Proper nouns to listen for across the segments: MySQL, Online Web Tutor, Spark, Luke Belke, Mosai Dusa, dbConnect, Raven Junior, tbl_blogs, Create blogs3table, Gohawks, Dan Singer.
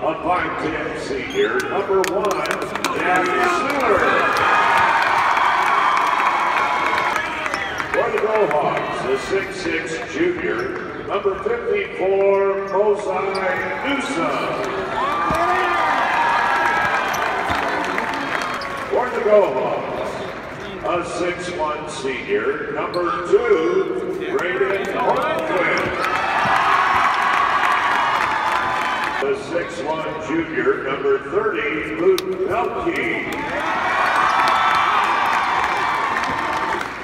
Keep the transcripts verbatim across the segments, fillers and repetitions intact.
Applying to M C here, number one, Dan Singer. For the Gohawks, the six six junior, number fifty-four, Mosai Dusa. For the Gohawks, a six one senior, number two, Raven Junior. The six one junior, number thirty, Luke Belke.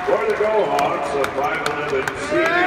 For the Gohawks, a five eleven senior.